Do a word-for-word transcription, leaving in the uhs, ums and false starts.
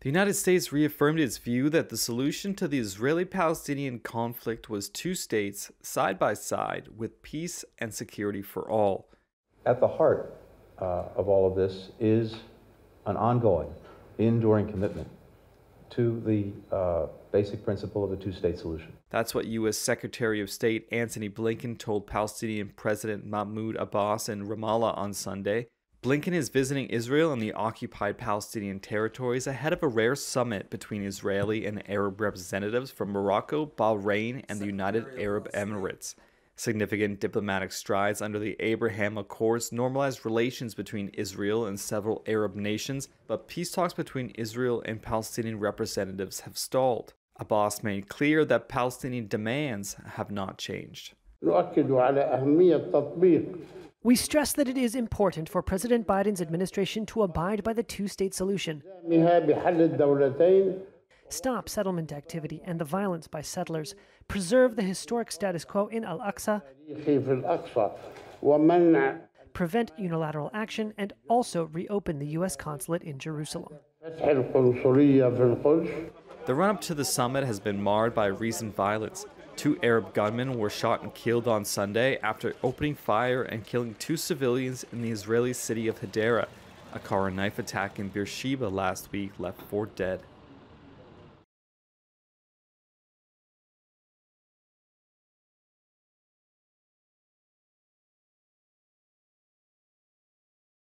The United States reaffirmed its view that the solution to the Israeli-Palestinian conflict was two states side by side with peace and security for all. At the heart uh, of all of this is an ongoing, enduring commitment to the uh, basic principle of the two-state solution. That's what U S Secretary of State Antony Blinken told Palestinian President Mahmoud Abbas in Ramallah on Sunday. Blinken is visiting Israel and the occupied Palestinian territories ahead of a rare summit between Israeli and Arab representatives from Morocco, Bahrain, and the United Arab Emirates. Significant diplomatic strides under the Abraham Accords normalized relations between Israel and several Arab nations, but peace talks between Israel and Palestinian representatives have stalled. Abbas made clear that Palestinian demands have not changed. We stress that it is important for President Biden's administration to abide by the two-state solution, stop settlement activity and the violence by settlers, preserve the historic status quo in Al-Aqsa, prevent unilateral action, and also reopen the U S consulate in Jerusalem. The run-up to the summit has been marred by recent violence. Two Arab gunmen were shot and killed on Sunday after opening fire and killing two civilians in the Israeli city of Hadera. A car and knife attack in Beersheba last week left four dead.